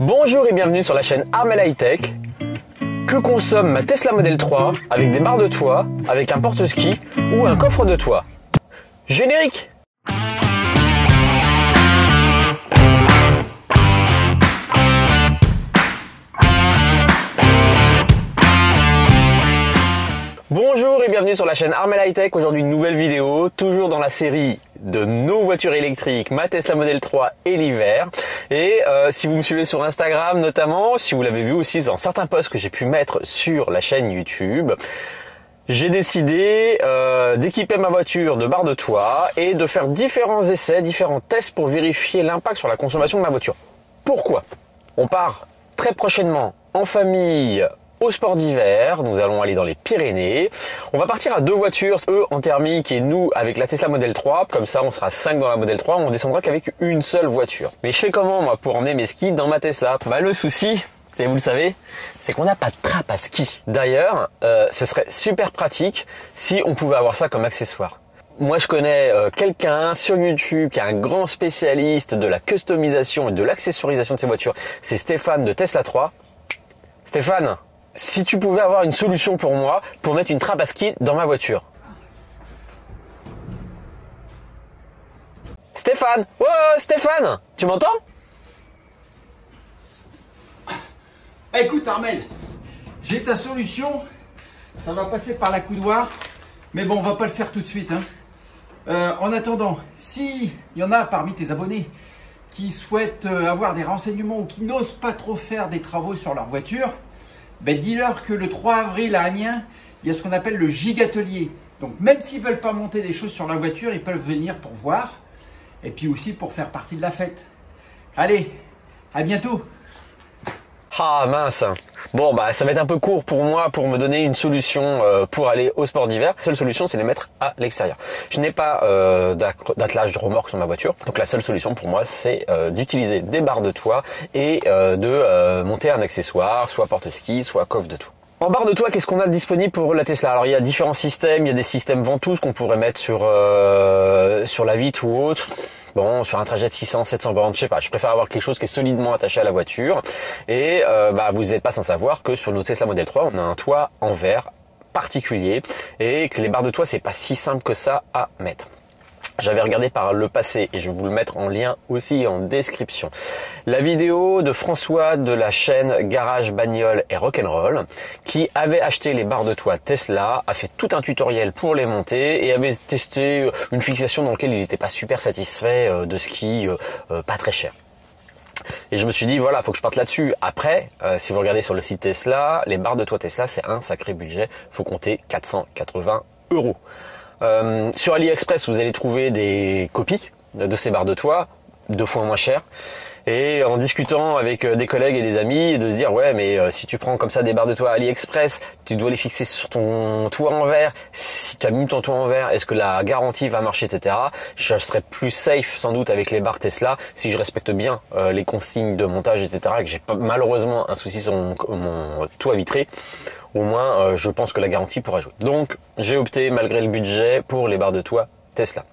Bonjour et bienvenue sur la chaîne Arm'L iTech. Que consomme ma Tesla Model 3 avec des barres de toit, avec un porte-ski ou un coffre de toit? Générique! Bonjour et bienvenue sur la chaîne Arm'L iTech. Aujourd'hui une nouvelle vidéo, toujours dans la série de nos voitures électriques, ma Tesla Model 3 et l'hiver. Et si vous me suivez sur Instagram notamment, si vous l'avez vu aussi dans certains posts que j'ai pu mettre sur la chaîne YouTube, j'ai décidé d'équiper ma voiture de barres de toit et de faire différents essais, différents tests pour vérifier l'impact sur la consommation de ma voiture. Pourquoi? On part très prochainement en famille au sport d'hiver, nous allons aller dans les Pyrénées. On va partir à deux voitures, eux en thermique et nous avec la Tesla Model 3. Comme ça, on sera 5 dans la Model 3, on descendra qu'avec une seule voiture. Mais je fais comment moi pour emmener mes skis dans ma Tesla? Bah le souci, c'est vous le savez, c'est qu'on n'a pas de trappe à ski. D'ailleurs, ce serait super pratique si on pouvait avoir ça comme accessoire. Moi, je connais quelqu'un sur YouTube qui est un grand spécialiste de la customisation et de l'accessorisation de ses voitures. C'est Stéphane de Tesla 3. Stéphane, si tu pouvais avoir une solution pour moi, pour mettre une trappe à ski dans ma voiture. Stéphane, oh Stéphane, tu m'entends? Écoute Arm'L, j'ai ta solution, ça va passer par la coudoir, mais bon on va pas le faire tout de suite. Hein. En attendant, s'il y en a parmi tes abonnés qui souhaitent avoir des renseignements ou qui n'osent pas trop faire des travaux sur leur voiture, ben dis-leur que le 3 avril à Amiens, il y a ce qu'on appelle le gigatelier. Donc même s'ils ne veulent pas monter des choses sur la voiture, ils peuvent venir pour voir et puis aussi pour faire partie de la fête. Allez, à bientôt. Ah mince. Bon bah ça va être un peu court pour moi pour me donner une solution pour aller au sport d'hiver. La seule solution c'est de les mettre à l'extérieur. Je n'ai pas d'attelage de remorque sur ma voiture. Donc la seule solution pour moi c'est d'utiliser des barres de toit et de monter un accessoire, soit porte-ski, soit coffre de toit. En barre de toit, qu'est-ce qu'on a de disponible pour la Tesla? Alors il y a différents systèmes, il y a des systèmes ventouses qu'on pourrait mettre sur, sur la vitre ou autre. Bon, sur un trajet de 600, 700 bornes, je sais pas, je préfère avoir quelque chose qui est solidement attaché à la voiture. Et bah, vous n'êtes pas sans savoir que sur nos Tesla Model 3, on a un toit en verre particulier et que les barres de toit, c'est pas si simple que ça à mettre. J'avais regardé par le passé et je vais vous le mettre en lien aussi en description. La vidéo de François de la chaîne Garage, Bagnole et Rock'n'Roll qui avait acheté les barres de toit Tesla, a fait tout un tutoriel pour les monter et avait testé une fixation dans laquelle il n'était pas super satisfait de ce qui pas très cher. Et je me suis dit voilà, faut que je parte là-dessus. Après, si vous regardez sur le site Tesla, les barres de toit Tesla c'est un sacré budget, faut compter 480 €. Sur AliExpress, vous allez trouver des copies de ces barres de toit, 2 fois moins chères. Et en discutant avec des collègues et des amis, de se dire ouais, mais si tu prends comme ça des barres de toit à AliExpress, tu dois les fixer sur ton toit en verre. Si tu as mis ton toit en verre, est-ce que la garantie va marcher, etc. Je serais plus safe sans doute avec les barres Tesla si je respecte bien les consignes de montage, etc. Et que j'ai pas malheureusement un souci sur mon toit vitré. Au moins, je pense que la garantie pourra jouer. Donc, j'ai opté, malgré le budget, pour les barres de toit Tesla.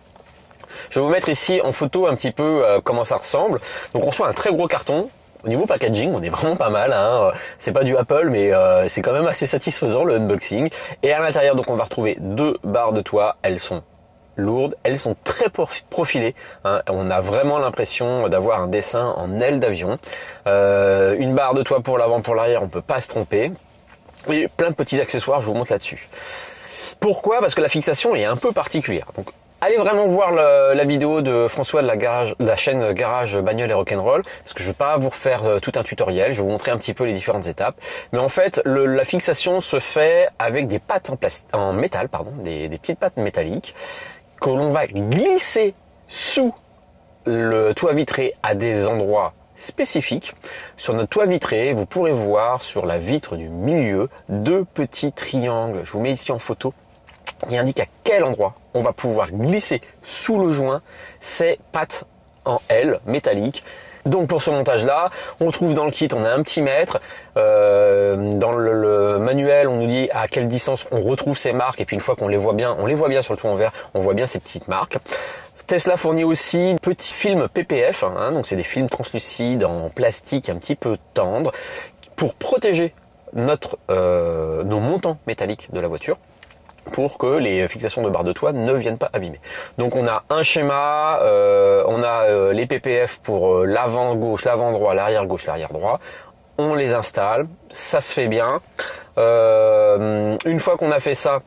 Je vais vous mettre ici en photo un petit peu comment ça ressemble. Donc, on reçoit un très gros carton. Au niveau packaging, on est vraiment pas mal. Hein. C'est pas du Apple, mais c'est quand même assez satisfaisant, le unboxing. Et à l'intérieur, donc, on va retrouver 2 barres de toit. Elles sont lourdes, elles sont très profilées, hein. On a vraiment l'impression d'avoir un dessin en aile d'avion. Une barre de toit pour l'avant, pour l'arrière, on peut pas se tromper. Et plein de petits accessoires, je vous montre là-dessus. Pourquoi? Parce que la fixation est un peu particulière. Donc, allez vraiment voir la vidéo de François de la chaîne Garage, Bagnole et Rock'n'Roll, parce que je ne vais pas vous refaire tout un tutoriel, je vais vous montrer un petit peu les différentes étapes. Mais en fait, la fixation se fait avec des pattes en métal, pardon, des petites pattes métalliques que l'on va glisser sous le toit vitré à des endroits spécifique. Sur notre toit vitré, vous pourrez voir sur la vitre du milieu 2 petits triangles. Je vous mets ici en photo qui indique à quel endroit on va pouvoir glisser sous le joint ces pattes en L métallique. Donc pour ce montage là, on trouve dans le kit, on a un petit mètre. Dans le manuel, on nous dit à quelle distance on retrouve ces marques et puis une fois qu'on les voit bien, on les voit bien sur le toit en verre, on voit bien ces petites marques. Tesla fournit aussi de petits films PPF, hein, donc c'est des films translucides en plastique un petit peu tendre pour protéger notre, nos montants métalliques de la voiture, pour que les fixations de barres de toit ne viennent pas abîmer. Donc on a un schéma, on a les PPF pour l'avant gauche, l'avant droit, l'arrière gauche, l'arrière droit. On les installe, ça se fait bien. Une fois qu'on a fait ça,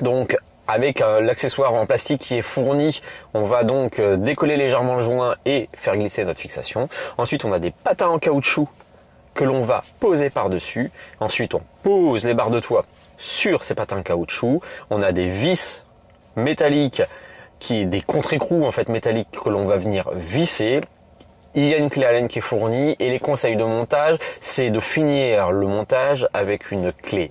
donc avec l'accessoire en plastique qui est fourni, on va donc décoller légèrement le joint et faire glisser notre fixation. Ensuite on a des patins en caoutchouc que l'on va poser par-dessus. Ensuite on pose les barres de toit sur ces patins caoutchouc. On a des vis métalliques, des contre-écrous en fait métalliques que l'on va venir visser. Il y a une clé Allen qui est fournie et les conseils de montage, c'est de finir le montage avec une clé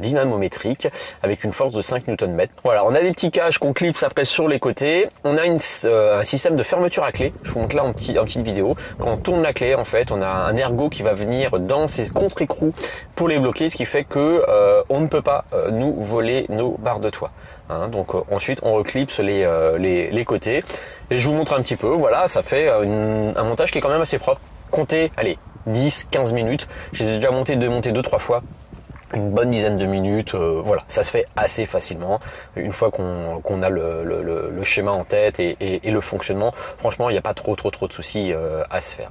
dynamométrique avec une force de 5 Nm. Voilà, on a des petits caches qu'on clipse après sur les côtés. On a un système de fermeture à clé. Je vous montre là en petite vidéo. Quand on tourne la clé, en fait, on a un ergot qui va venir dans ces contre-écrous pour les bloquer, ce qui fait que on ne peut pas nous voler nos barres de toit. Hein, donc ensuite, on reclipse les côtés. Et je vous montre un petit peu. Voilà, ça fait un montage qui est quand même assez propre. Comptez, allez, 10-15 minutes. Je les ai déjà démontés 2-3 fois. Une bonne dizaine de minutes, voilà, ça se fait assez facilement. Une fois qu'on a le schéma en tête et le fonctionnement, franchement, il n'y a pas trop de soucis à se faire.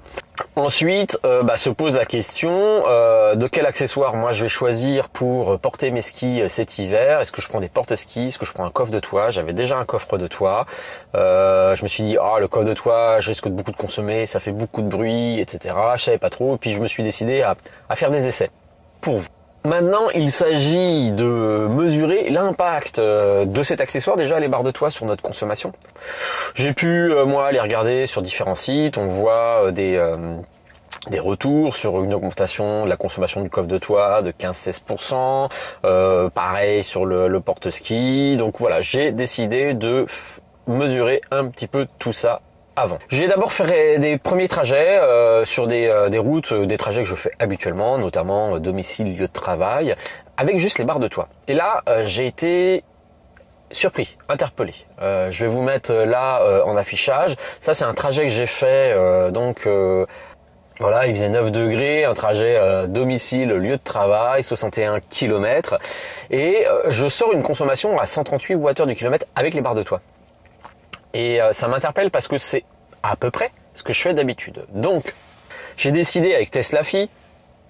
Ensuite, se pose la question de quel accessoire moi je vais choisir pour porter mes skis cet hiver. Est-ce que je prends des porte-skis? Est-ce que je prends un coffre de toit? J'avais déjà un coffre de toit. Je me suis dit, ah, le coffre de toit, je risque de beaucoup de consommer, ça fait beaucoup de bruit, etc. Je savais pas trop. Puis je me suis décidé à faire des essais pour vous. Maintenant, il s'agit de mesurer l'impact de cet accessoire, déjà les barres de toit, sur notre consommation. J'ai pu, moi, aller regarder sur différents sites, on voit des retours sur une augmentation de la consommation du coffre de toit de 15-16%, pareil sur le porte-ski. Donc voilà, j'ai décidé de mesurer un petit peu tout ça. J'ai d'abord fait des premiers trajets sur des routes, des trajets que je fais habituellement, notamment domicile, lieu de travail, avec juste les barres de toit. Et là, j'ai été surpris, interpellé. Je vais vous mettre là en affichage. Ça, c'est un trajet que j'ai fait. Voilà, il faisait 9 degrés, un trajet domicile, lieu de travail, 61 km. Et je sors une consommation à 138 Wh du kilomètre avec les barres de toit. Et ça m'interpelle parce que c'est à peu près ce que je fais d'habitude. Donc, j'ai décidé avec TeslaFi,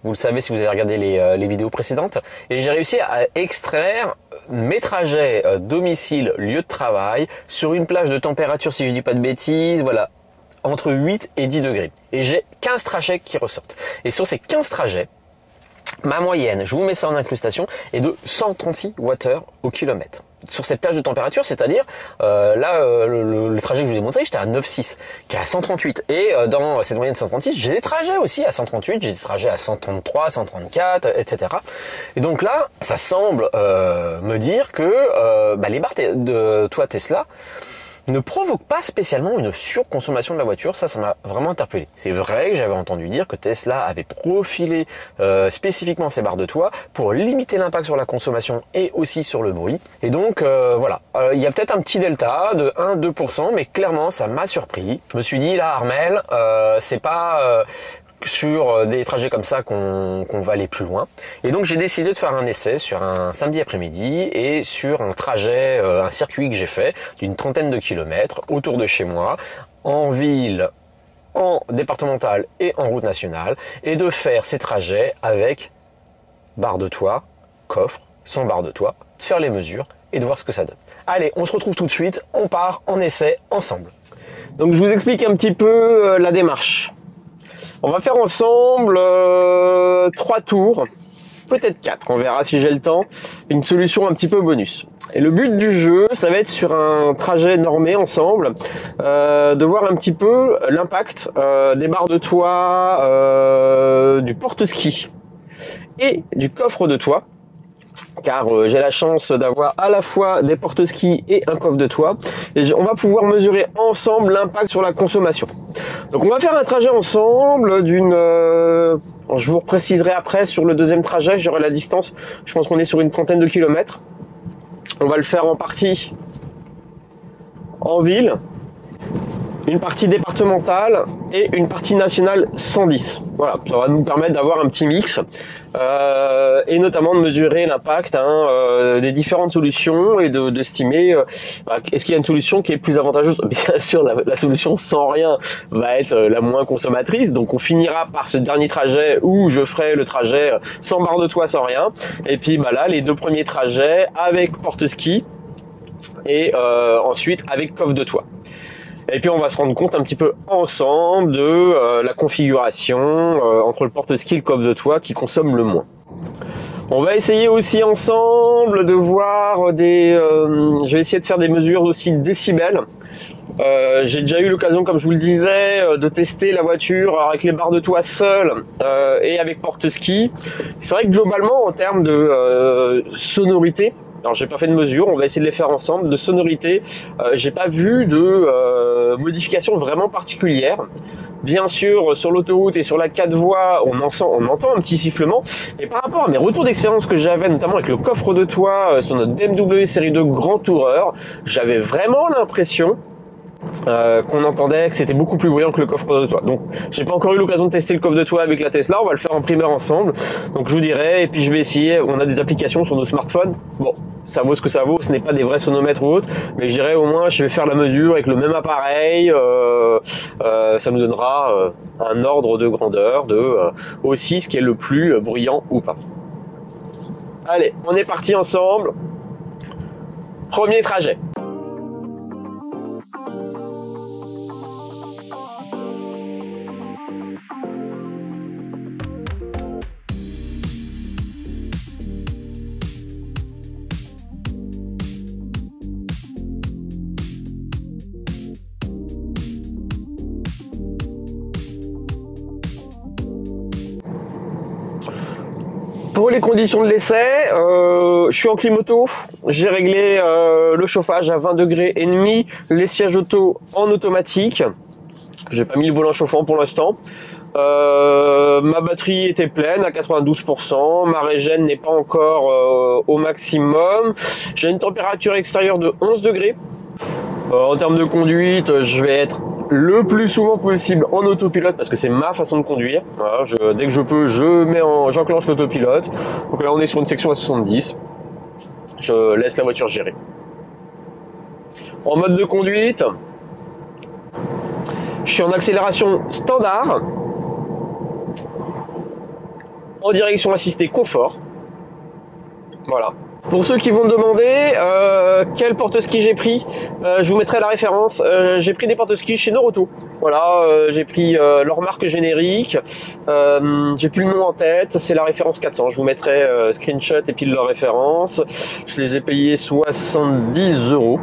vous le savez si vous avez regardé les vidéos précédentes, et j'ai réussi à extraire mes trajets domicile, lieu de travail, sur une plage de température, si je dis pas de bêtises, voilà, entre 8 et 10 degrés. Et j'ai 15 trajets qui ressortent. Et sur ces 15 trajets, ma moyenne, je vous mets ça en incrustation, est de 136 Wh au kilomètre. Sur cette plage de température, c'est-à-dire le trajet que je vous ai montré, j'étais à 9,6 qui est à 138, et dans cette moyenne de 136, j'ai des trajets aussi à 138, j'ai des trajets à 133, 134, etc. Et donc là, ça semble me dire que les barres de toit Tesla ne provoquent pas spécialement une surconsommation de la voiture. Ça m'a vraiment interpellé. C'est vrai que j'avais entendu dire que Tesla avait profilé spécifiquement ses barres de toit pour limiter l'impact sur la consommation et aussi sur le bruit. Et donc voilà, il y a peut-être un petit delta de 1-2%, mais clairement ça m'a surpris. Je me suis dit là, Arm'L, c'est pas sur des trajets comme ça qu'on va aller plus loin. Et donc j'ai décidé de faire un essai sur un samedi après-midi et sur un trajet, un circuit que j'ai fait d'une 30aine de kilomètres autour de chez moi, en ville, en départementale et en route nationale, et de faire ces trajets avec barre de toit, coffre, sans barre de toit, faire les mesures et de voir ce que ça donne. Allez, on se retrouve tout de suite, on part en essai ensemble. Donc je vous explique un petit peu la démarche. On va faire ensemble 3 tours, peut-être 4, on verra si j'ai le temps, une solution un petit peu bonus. Et le but du jeu, ça va être sur un trajet normé ensemble, de voir un petit peu l'impact des barres de toit, du porte-ski et du coffre de toit. Car j'ai la chance d'avoir à la fois des porte-skis et un coffre de toit, et on va pouvoir mesurer ensemble l'impact sur la consommation. Donc on va faire un trajet ensemble d'une... je vous repréciserai après sur le deuxième trajet, j'aurai la distance, je pense qu'on est sur une 30aine de kilomètres. On va le faire en partie en ville, une partie départementale et une partie nationale 110. Voilà, ça va nous permettre d'avoir un petit mix et notamment de mesurer l'impact des différentes solutions et d'estimer est-ce qu'il y a une solution qui est plus avantageuse. Bien sûr, la solution sans rien va être la moins consommatrice, donc on finira par ce dernier trajet où je ferai le trajet sans barre de toit, sans rien. Et puis là, les deux premiers trajets avec porte-ski et ensuite avec coffre de toit. Et puis on va se rendre compte un petit peu ensemble de la configuration entre le porte-ski et le coffre de toit qui consomme le moins. On va essayer aussi ensemble de voir des... je vais essayer de faire des mesures aussi de décibels. J'ai déjà eu l'occasion, comme je vous le disais, de tester la voiture avec les barres de toit seules et avec porte-ski. C'est vrai que globalement, en termes de sonorité, alors j'ai pas fait de mesure, on va essayer de les faire ensemble, de sonorité, j'ai pas vu de modifications vraiment particulières. Bien sûr, sur l'autoroute et sur la 4 voies, on entend un petit sifflement. Et par rapport à mes retours d'expérience que j'avais, notamment avec le coffre de toit sur notre BMW série 2 Grand Tourer, j'avais vraiment l'impression qu'on entendait que c'était beaucoup plus bruyant que le coffre de toit. Donc j'ai pas encore eu l'occasion de tester le coffre de toit avec la Tesla, on va le faire en primeur ensemble, donc je vous dirai. Et puis je vais essayer, on a des applications sur nos smartphones, bon ça vaut ce que ça vaut, ce n'est pas des vrais sonomètres ou autres, mais je dirais au moins je vais faire la mesure avec le même appareil, ça nous donnera un ordre de grandeur de aussi ce qui est le plus bruyant ou pas. Allez, on est parti ensemble, premier trajet. Pour les conditions de l'essai, je suis en climoto, j'ai réglé le chauffage à 20,5 degrés, les sièges auto en automatique, j'ai pas mis le volant chauffant pour l'instant, ma batterie était pleine à 92%, ma régène n'est pas encore au maximum, j'ai une température extérieure de 11 degrés, en termes de conduite je vais être le plus souvent possible en autopilote parce que c'est ma façon de conduire. Voilà, dès que je peux, j'enclenche l'autopilote. Donc là, on est sur une section à 70. Je laisse la voiture gérer. En mode de conduite, je suis en accélération standard, en direction assistée confort. Voilà. Pour ceux qui vont me demander quel porte-ski j'ai pris, je vous mettrai la référence. J'ai pris des porte-skis chez Norauto. Voilà, j'ai pris leur marque générique. J'ai plus le nom en tête, c'est la référence 400. Je vous mettrai screenshot et puis leur référence. Je les ai payés 70 €.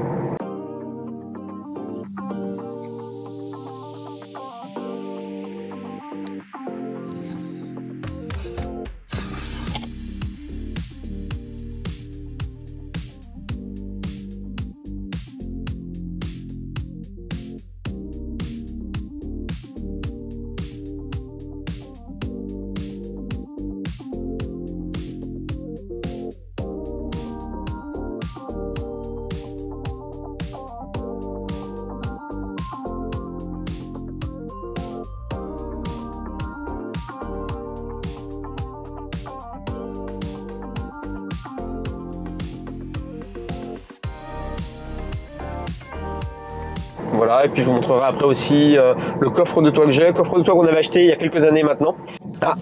Voilà, et puis je vous montrerai après aussi le coffre de toit que j'ai, coffre de toit qu'on avait acheté il y a quelques années maintenant. Ah,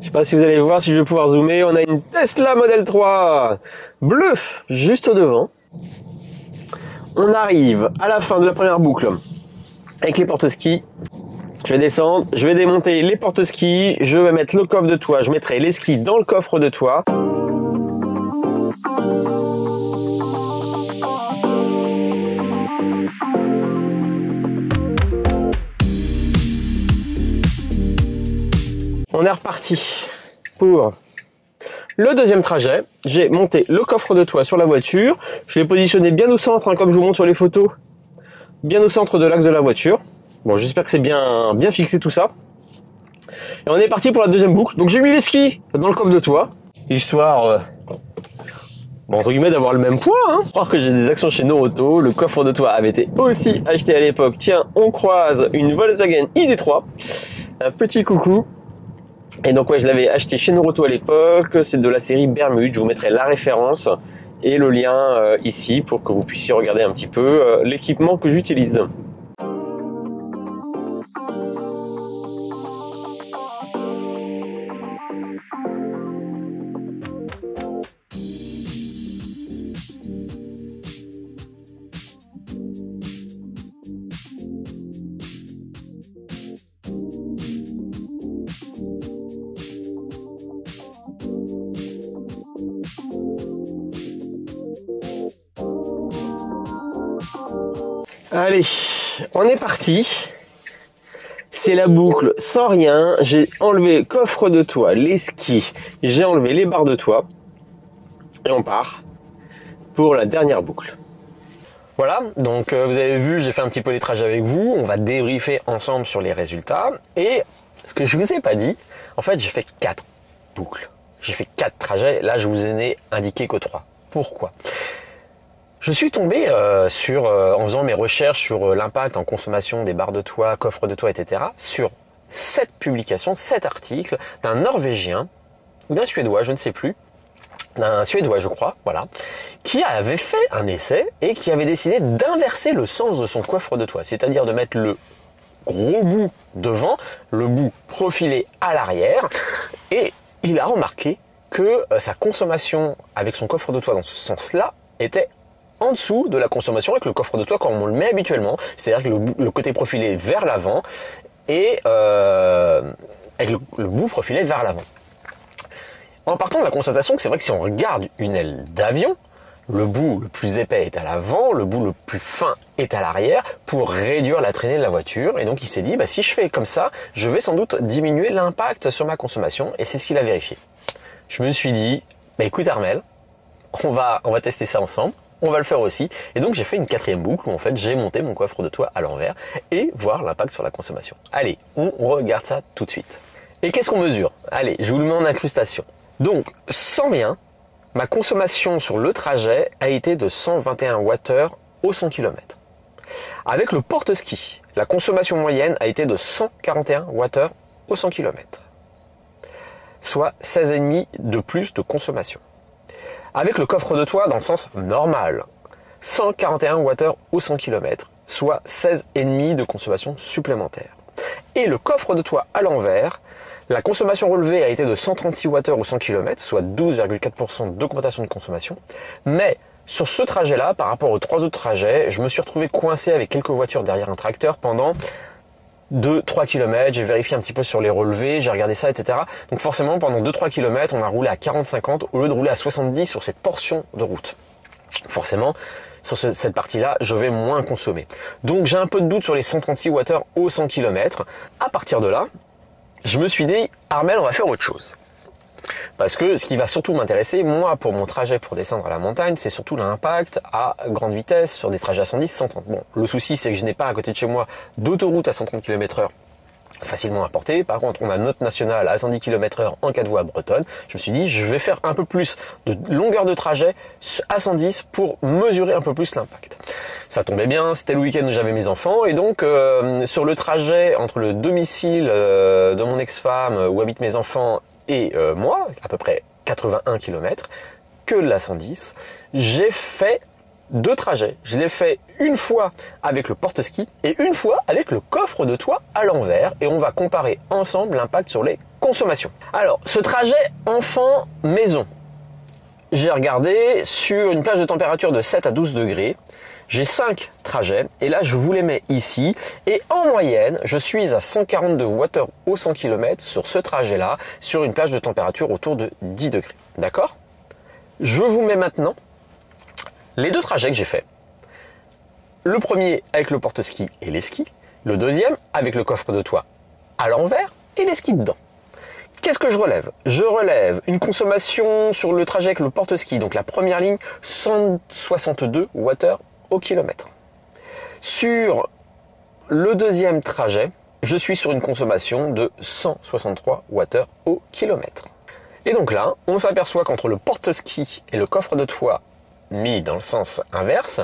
je sais pas si vous allez voir, si je vais pouvoir zoomer, on a une Tesla Model 3 bleue juste au devant. On arrive à la fin de la première boucle avec les porte-skis. Je vais descendre, je vais démonter les porte-skis, je vais mettre le coffre de toit, je mettrai les skis dans le coffre de toit. On est reparti pour le deuxième trajet. J'ai monté le coffre de toit sur la voiture. Je l'ai positionné bien au centre, hein, comme je vous montre sur les photos, bien au centre de l'axe de la voiture. Bon, j'espère que c'est bien fixé tout ça. Et on est parti pour la deuxième boucle. Donc j'ai mis les skis dans le coffre de toit, histoire bon, entre guillemets, d'avoir le même poids, hein. Croire que j'ai des actions chez Norauto, le coffre de toit avait été aussi acheté à l'époque. Tiens, on croise une Volkswagen ID3, un petit coucou. Et donc ouais, je l'avais acheté chez Norauto à l'époque, c'est de la série Bermude, je vous mettrai la référence et le lien ici pour que vous puissiez regarder un petit peu l'équipement que j'utilise. Allez, on est parti, c'est la boucle sans rien, j'ai enlevé le coffre de toit, les skis, j'ai enlevé les barres de toit et on part pour la dernière boucle. Voilà, donc vous avez vu, j'ai fait un petit peu les trajets avec vous, on va débriefer ensemble sur les résultats et ce que je vous ai pas dit, en fait j'ai fait 4 boucles, j'ai fait 4 trajets, là je vous ai indiqué que 3. Pourquoi ? Je suis tombé en faisant mes recherches sur l'impact en consommation des barres de toit, coffres de toit, etc. sur cette publication, cet article d'un Norvégien ou d'un Suédois, je ne sais plus, d'un Suédois je crois, voilà, qui avait fait un essai et qui avait décidé d'inverser le sens de son coffre de toit, c'est-à-dire de mettre le gros bout devant, le bout profilé à l'arrière, et il a remarqué que sa consommation avec son coffre de toit dans ce sens-là était en dessous de la consommation avec le coffre de toit quand on le met habituellement, c'est-à-dire que le côté profilé vers l'avant et avec le bout profilé vers l'avant. En partant de la constatation que c'est vrai que si on regarde une aile d'avion, le bout le plus épais est à l'avant, le bout le plus fin est à l'arrière pour réduire la traînée de la voiture. Et donc il s'est dit, bah, si je fais comme ça, je vais sans doute diminuer l'impact sur ma consommation, et c'est ce qu'il a vérifié. Je me suis dit, bah, écoute Arm'L, on va tester ça ensemble. On va le faire aussi. Et donc j'ai fait une 4e boucle où en fait j'ai monté mon coffre de toit à l'envers et voir l'impact sur la consommation. Allez, on regarde ça tout de suite. Et qu'est-ce qu'on mesure? Allez, je vous le mets en incrustation. Donc, sans rien, ma consommation sur le trajet a été de 121 Wh au 100 km. Avec le porte-ski, la consommation moyenne a été de 141 Wh au 100 km. Soit 16,5 de plus de consommation. Avec le coffre de toit dans le sens normal, 141 Wh au 100 km, soit 16,5 de consommation supplémentaire. Et le coffre de toit à l'envers, la consommation relevée a été de 136 Wh au 100 km, soit 12,4% d'augmentation de consommation. Mais sur ce trajet-là, par rapport aux 3 autres trajets, je me suis retrouvé coincé avec quelques voitures derrière un tracteur pendant 2-3 km, j'ai vérifié un petit peu sur les relevés, j'ai regardé ça, etc. Donc forcément, pendant 2-3 km, on a roulé à 40-50 au lieu de rouler à 70 sur cette portion de route. Forcément, sur cette partie-là, je vais moins consommer. Donc j'ai un peu de doute sur les 136 Wh au 100 km. À partir de là, je me suis dit, Arm'L, on va faire autre chose. Parce que ce qui va surtout m'intéresser, moi, pour mon trajet pour descendre à la montagne, c'est surtout l'impact à grande vitesse sur des trajets à 110, 130. Bon, le souci, c'est que je n'ai pas à côté de chez moi d'autoroute à 130 km/h facilement importée. Par contre, on a notre nationale à 110 km/h en cas de voie bretonne. Je me suis dit, je vais faire un peu plus de longueur de trajet à 110 pour mesurer un peu plus l'impact. Ça tombait bien, c'était le week-end où j'avais mes enfants. Et donc, sur le trajet entre le domicile de mon ex-femme où habitent mes enfants et moi, à peu près 81 km, que de la 110, j'ai fait 2 trajets. Je l'ai fait une fois avec le porte-ski et une fois avec le coffre de toit à l'envers. Et on va comparer ensemble l'impact sur les consommations. Alors, ce trajet enfant-maison, j'ai regardé sur une plage de température de 7 à 12 degrés. J'ai 5 trajets et là je vous les mets ici, et en moyenne je suis à 142 Wh au 100 km sur ce trajet là sur une plage de température autour de 10 degrés. D'accord? Je vous mets maintenant les 2 trajets que j'ai fait. Le premier avec le porte-ski et les skis, le deuxième avec le coffre de toit à l'envers et les skis dedans. Qu'est-ce que je relève? Je relève une consommation sur le trajet avec le porte-ski, donc la première ligne, 162 Wh au kilomètre. Sur le deuxième trajet, je suis sur une consommation de 163 Wh au kilomètre. Et donc là, on s'aperçoit qu'entre le porte-ski et le coffre de toit mis dans le sens inverse,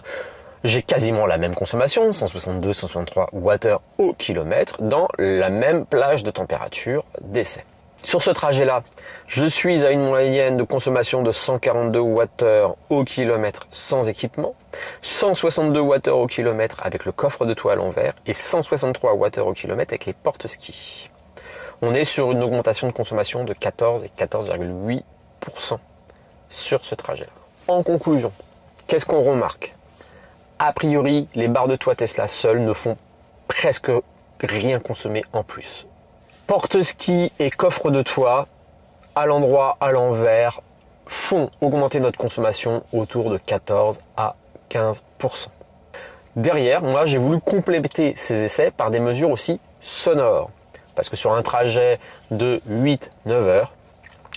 j'ai quasiment la même consommation, 162-163 Wh au kilomètre, dans la même plage de température d'essai. Sur ce trajet-là, je suis à une moyenne de consommation de 142 Wh au kilomètre sans équipement, 162 Wh au kilomètre avec le coffre de toit à l'envers et 163 Wh au kilomètre avec les porte-skis. On est sur une augmentation de consommation de 14 et 14,8% sur ce trajet-là. En conclusion, qu'est-ce qu'on remarque? A priori, les barres de toit Tesla seules ne font presque rien consommer en plus. Porte-ski et coffre de toit, à l'endroit, à l'envers, font augmenter notre consommation autour de 14 à 15%. Derrière, moi, j'ai voulu compléter ces essais par des mesures aussi sonores. Parce que sur un trajet de 8-9 heures,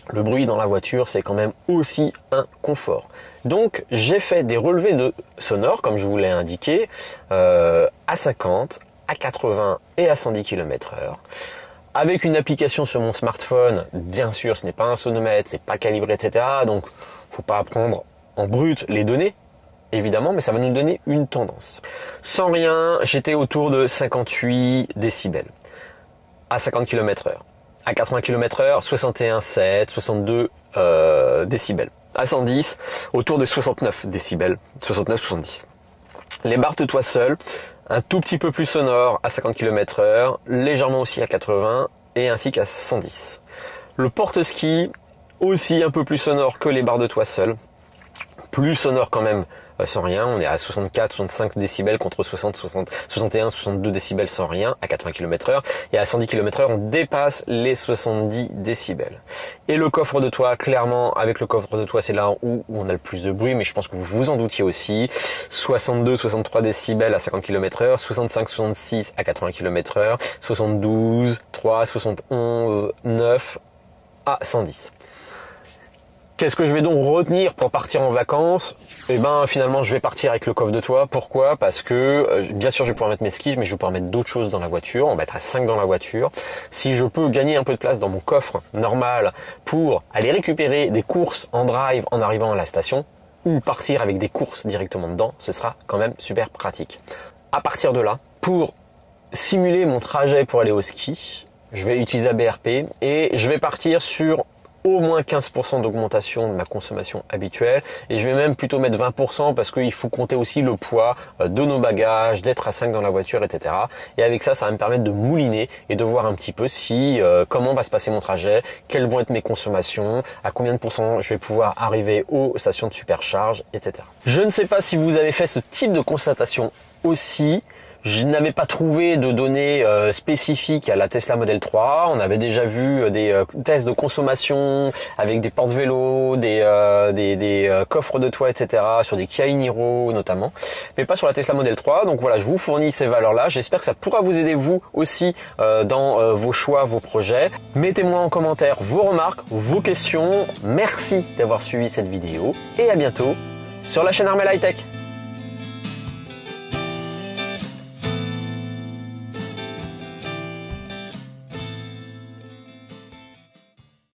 le bruit dans la voiture, c'est quand même aussi un confort. Donc, j'ai fait des relevés de sonores, comme je vous l'ai indiqué, à 50, à 80 et à 110 km/h. Avec une application sur mon smartphone, bien sûr, ce n'est pas un sonomètre, c'est pas calibré, etc. Donc, faut pas prendre en brut les données, évidemment, mais ça va nous donner une tendance. Sans rien, j'étais autour de 58 décibels à 50 km/h. À 80 km/h, 61,7, 62 décibels. À 110, autour de 69 décibels, 69-70. Les barres de toit seules, un tout petit peu plus sonore à 50 km/h, légèrement aussi à 80 et ainsi qu'à 110. Le porte-ski, aussi un peu plus sonore que les barres de toit seules, plus sonore quand même sans rien, on est à 64-65 décibels contre 61-62 décibels sans rien à 80 km/h, et à 110 km/h on dépasse les 70 décibels. Et le coffre de toit, clairement, avec le coffre de toit c'est là où on a le plus de bruit, mais je pense que vous vous en doutiez aussi, 62-63 décibels à 50 km/h, 65-66 à 80 km/h, 72-3, 71-9 à 110. Qu'est-ce que je vais donc retenir pour partir en vacances? Eh ben finalement je vais partir avec le coffre de toit. Pourquoi? Parce que bien sûr je vais pouvoir mettre mes skis, mais je vais pouvoir mettre d'autres choses dans la voiture. On va être à 5 dans la voiture. Si je peux gagner un peu de place dans mon coffre normal pour aller récupérer des courses en drive en arrivant à la station ou partir avec des courses directement dedans, ce sera quand même super pratique. À partir de là, pour simuler mon trajet pour aller au ski, je vais utiliser la BRP et je vais partir sur au moins 15% d'augmentation de ma consommation habituelle, et je vais même plutôt mettre 20% parce qu'il faut compter aussi le poids de nos bagages, d'être à 5 dans la voiture, etc. Et avec ça, ça va me permettre de mouliner et de voir un petit peu si comment va se passer mon trajet, quelles vont être mes consommations, à combien de pourcents je vais pouvoir arriver aux stations de supercharge, etc. Je ne sais pas si vous avez fait ce type de constatation aussi. Je n'avais pas trouvé de données spécifiques à la Tesla Model 3. On avait déjà vu des tests de consommation avec des porte-vélos, des coffres de toit, etc. sur des Kia e-Niro notamment, mais pas sur la Tesla Model 3. Donc voilà, je vous fournis ces valeurs-là. J'espère que ça pourra vous aider vous aussi dans vos choix, vos projets. Mettez-moi en commentaire vos remarques, vos questions. Merci d'avoir suivi cette vidéo et à bientôt sur la chaîne Arm'L iTech.